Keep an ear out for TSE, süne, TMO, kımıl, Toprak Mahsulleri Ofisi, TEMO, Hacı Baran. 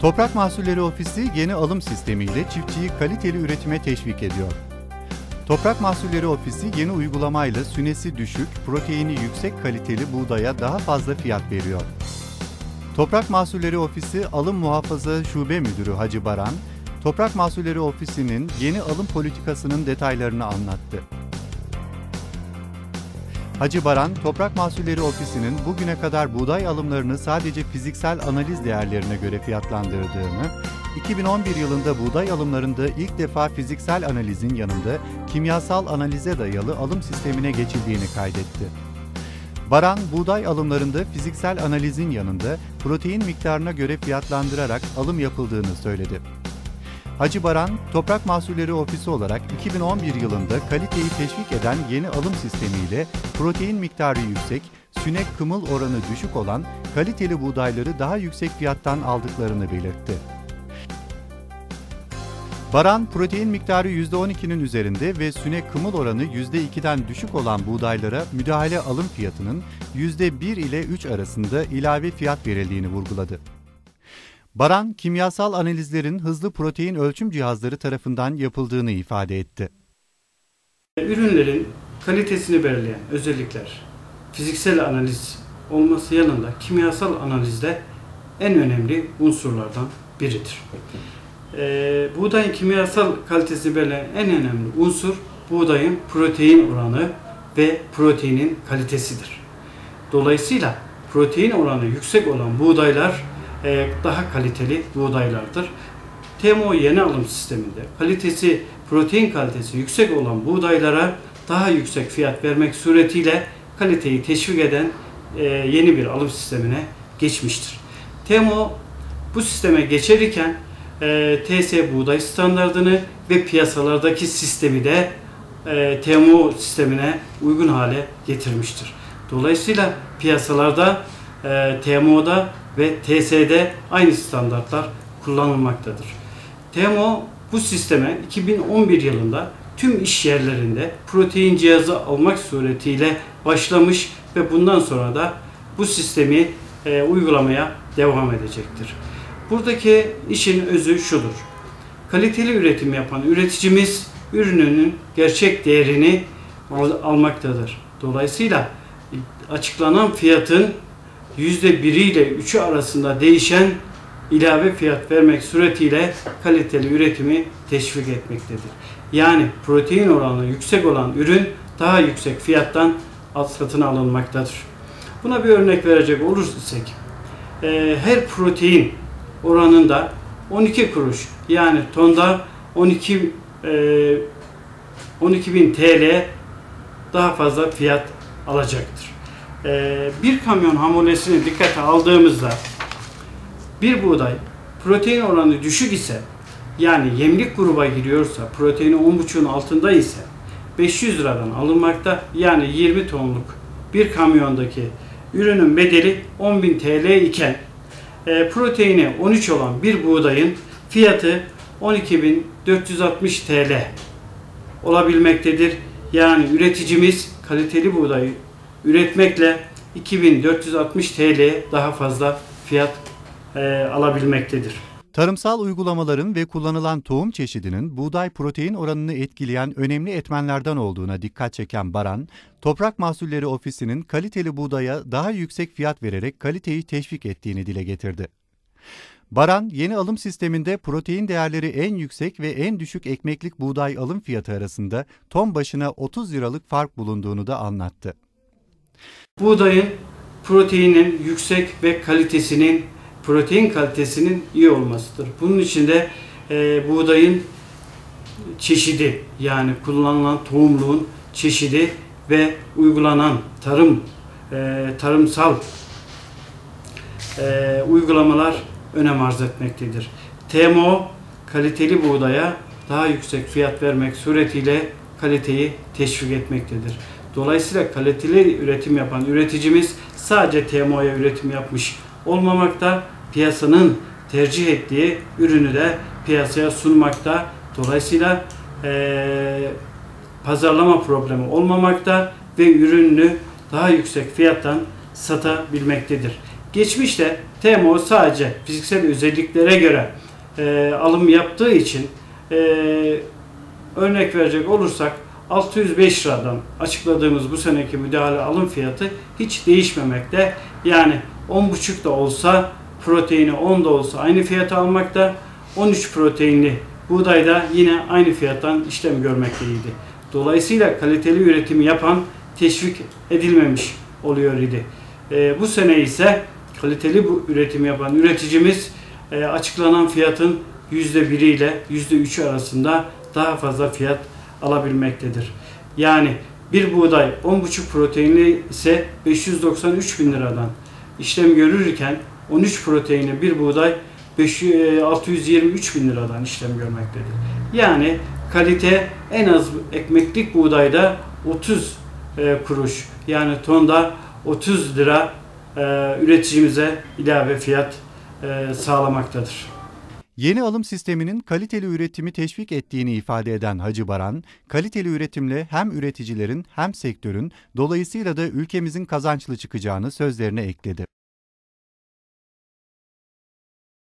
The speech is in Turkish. Toprak Mahsulleri Ofisi yeni alım sistemiyle çiftçiyi kaliteli üretime teşvik ediyor. Toprak Mahsulleri Ofisi yeni uygulamayla sünesi düşük, proteini yüksek kaliteli buğdaya daha fazla fiyat veriyor. Toprak Mahsulleri Ofisi Alım Muhafaza Şube Müdürü Hacı Baran, Toprak Mahsulleri Ofisi'nin yeni alım politikasının detaylarını anlattı. Hacı Baran, Toprak Mahsulleri Ofisi'nin bugüne kadar buğday alımlarını sadece fiziksel analiz değerlerine göre fiyatlandırdığını, 2011 yılında buğday alımlarında ilk defa fiziksel analizin yanında kimyasal analize dayalı alım sistemine geçildiğini kaydetti. Baran, buğday alımlarında fiziksel analizin yanında protein miktarına göre fiyatlandırarak alım yapıldığını söyledi. Hacı Baran, Toprak Mahsulleri Ofisi olarak 2011 yılında kaliteyi teşvik eden yeni alım sistemiyle protein miktarı yüksek, süne kımıl oranı düşük olan kaliteli buğdayları daha yüksek fiyattan aldıklarını belirtti. Baran, protein miktarı %12'nin üzerinde ve süne kımıl oranı %2'den düşük olan buğdaylara müdahale alım fiyatının %1 ile 3 arasında ilave fiyat verildiğini vurguladı. Baran, kimyasal analizlerin hızlı protein ölçüm cihazları tarafından yapıldığını ifade etti. Ürünlerin kalitesini belirleyen özellikler fiziksel analiz olması yanında kimyasal analizde en önemli unsurlardan biridir. Buğdayın kimyasal kalitesini belirleyen en önemli unsur buğdayın protein oranı ve proteinin kalitesidir. Dolayısıyla protein oranı yüksek olan buğdaylar daha kaliteli buğdaylardır. TMO yeni alım sisteminde protein kalitesi yüksek olan buğdaylara daha yüksek fiyat vermek suretiyle kaliteyi teşvik eden yeni bir alım sistemine geçmiştir. TEMO bu sisteme geçerken TSE buğday standardını ve piyasalardaki sistemi de TMO sistemine uygun hale getirmiştir. Dolayısıyla piyasalarda TMO'da ve TSE'de aynı standartlar kullanılmaktadır. TEMO bu sisteme 2011 yılında tüm iş yerlerinde protein cihazı almak suretiyle başlamış ve bundan sonra da bu sistemi uygulamaya devam edecektir. Buradaki işin özü şudur. Kaliteli üretim yapan üreticimiz ürününün gerçek değerini almaktadır. Dolayısıyla açıklanan fiyatın %1 ile 3'ü arasında değişen ilave fiyat vermek suretiyle kaliteli üretimi teşvik etmektedir. Yani protein oranı yüksek olan ürün daha yüksek fiyattan satın alınmaktadır. Buna bir örnek verecek olursak, her protein oranında 12 kuruş yani tonda 12.000 TL daha fazla fiyat alacaktır. Bir kamyon hamuresini dikkate aldığımızda bir buğday protein oranı düşük ise yani yemlik gruba giriyorsa proteini 10.5'un altında ise 500 liradan alınmakta yani 20 tonluk bir kamyondaki ürünün bedeli 10.000 TL iken proteini 13 olan bir buğdayın fiyatı 12.460 TL olabilmektedir. Yani üreticimiz kaliteli buğdayı üretmekle 2460 TL daha fazla fiyat alabilmektedir. Tarımsal uygulamaların ve kullanılan tohum çeşidinin buğday protein oranını etkileyen önemli etmenlerden olduğuna dikkat çeken Baran, Toprak Mahsulleri Ofisi'nin kaliteli buğdaya daha yüksek fiyat vererek kaliteyi teşvik ettiğini dile getirdi. Baran, yeni alım sisteminde protein değerleri en yüksek ve en düşük ekmeklik buğday alım fiyatı arasında ton başına 30 liralık fark bulunduğunu da anlattı. Buğdayın proteinin yüksek ve protein kalitesinin iyi olmasıdır. Bunun için de buğdayın çeşidi yani kullanılan tohumluğun çeşidi ve uygulanan tarımsal uygulamalar önem arz etmektedir. TEMO kaliteli buğdaya daha yüksek fiyat vermek suretiyle kaliteyi teşvik etmektedir. Dolayısıyla kaliteli üretim yapan üreticimiz sadece TMO'ya üretim yapmış olmamakta, piyasanın tercih ettiği ürünü de piyasaya sunmakta. Dolayısıyla pazarlama problemi olmamakta ve ürününü daha yüksek fiyattan satabilmektedir. Geçmişte TMO sadece fiziksel özelliklere göre alım yaptığı için örnek verecek olursak 605 liradan açıkladığımız bu seneki müdahale alım fiyatı hiç değişmemekte. Yani 10,5 da olsa proteini 10 da olsa aynı fiyata almakta. 13 proteinli buğday da yine aynı fiyattan işlem görmekteydi. Dolayısıyla kaliteli üretimi yapan teşvik edilmemiş oluyor idi. Bu sene ise kaliteli bu üretimi yapan üreticimiz açıklanan fiyatın %1 ile %3 arasında daha fazla fiyat alabilmektedir. Yani bir buğday 10,5 proteinli ise 593 bin liradan işlem görürken 13 proteinli bir buğday 623 bin liradan işlem görmektedir. Yani kalite en az ekmeklik buğdayda 30 kuruş yani tonda 30 lira üreticimize ilave fiyat sağlamaktadır. Yeni alım sisteminin kaliteli üretimi teşvik ettiğini ifade eden Hacı Baran, kaliteli üretimle hem üreticilerin hem sektörün dolayısıyla da ülkemizin kazançlı çıkacağını sözlerine ekledi.